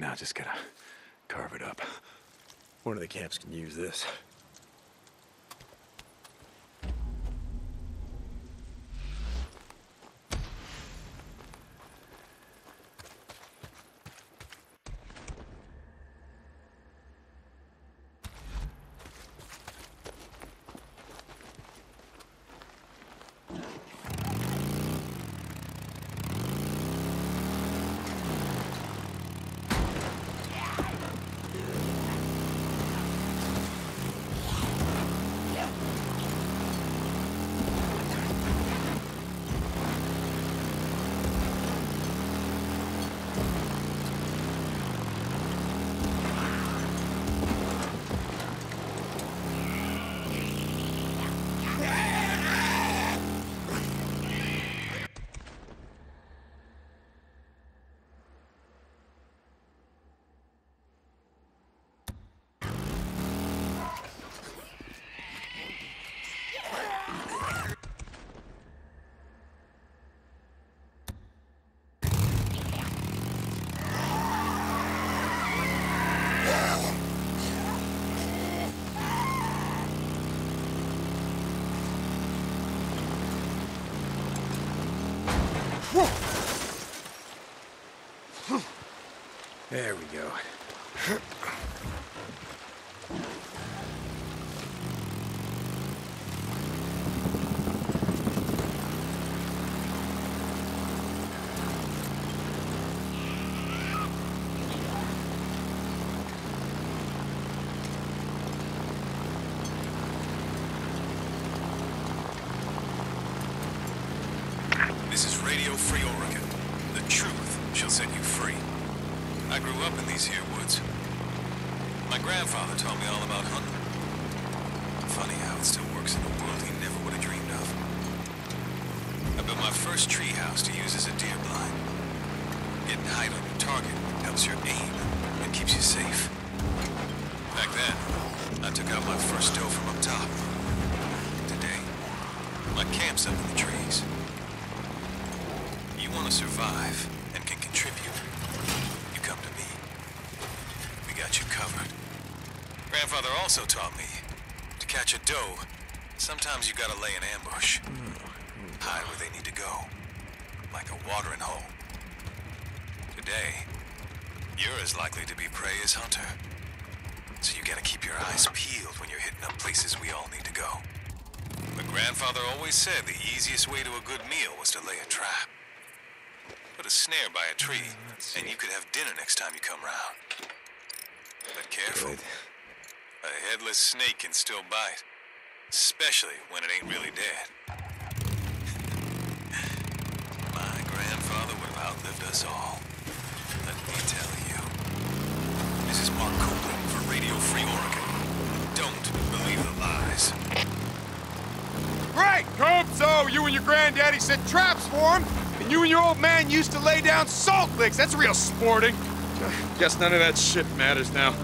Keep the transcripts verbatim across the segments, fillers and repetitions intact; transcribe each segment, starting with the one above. now just gotta carve it up. One of the camps can use this. There we go. This is Radio Free Oregon. The truth shall set you free. I grew up in these here woods. My grandfather taught me all about hunting. Funny how it still works in a world he never would have dreamed of. I built my first tree house to use as a deer blind. Getting height on your target helps your aim and keeps you safe. Back then, I took out my first doe from up top. Today, my camp's up in the trees. You want to survive and can contribute. Got you covered. Grandfather also taught me to catch a doe. Sometimes you gotta lay an ambush. Hide where they need to go. Like a watering hole. Today, you're as likely to be prey as hunter. So you gotta keep your eyes peeled when you're hitting up places we all need to go. But grandfather always said the easiest way to a good meal was to lay a trap. Put a snare by a tree, and you could have dinner next time you come round. But careful. Good. A headless snake can still bite. Especially when it ain't really dead. My grandfather would have outlived us all. Let me tell you. This is Mark Cope for Radio Free Oregon. Don't believe the lies. Right, Cope! So you and your granddaddy set traps for him, and you and your old man used to lay down salt licks. That's real sporting. Guess none of that shit matters now.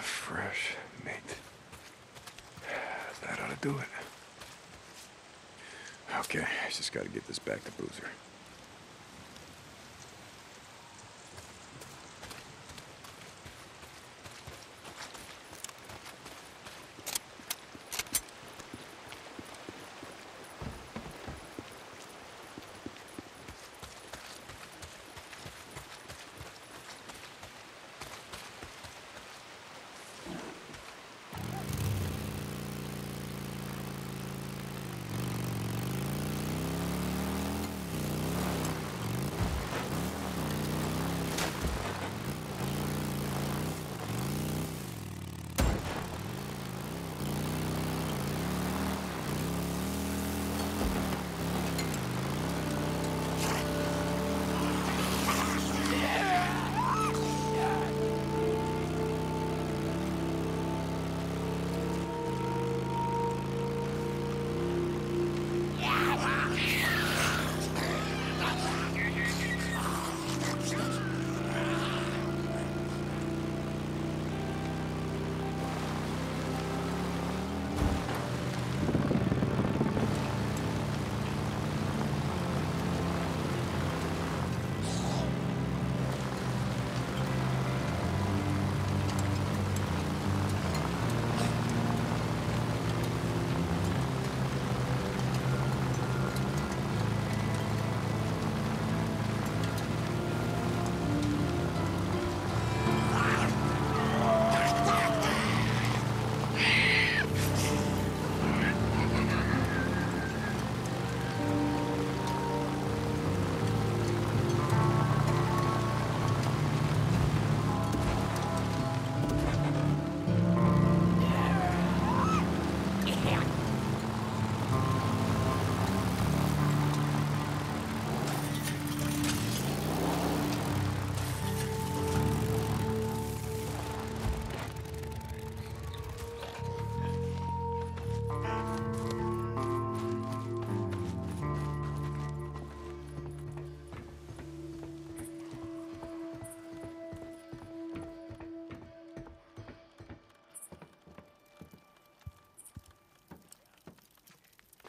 Fresh meat. That ought to do it. Okay, I just gotta get this back to Boozer.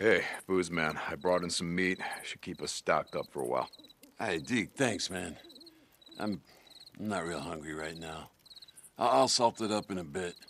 Hey, Booze Man, I brought in some meat. Should keep us stocked up for a while. Hey, Deke, thanks, man. I'm not real hungry right now. I'll, I'll salt it up in a bit.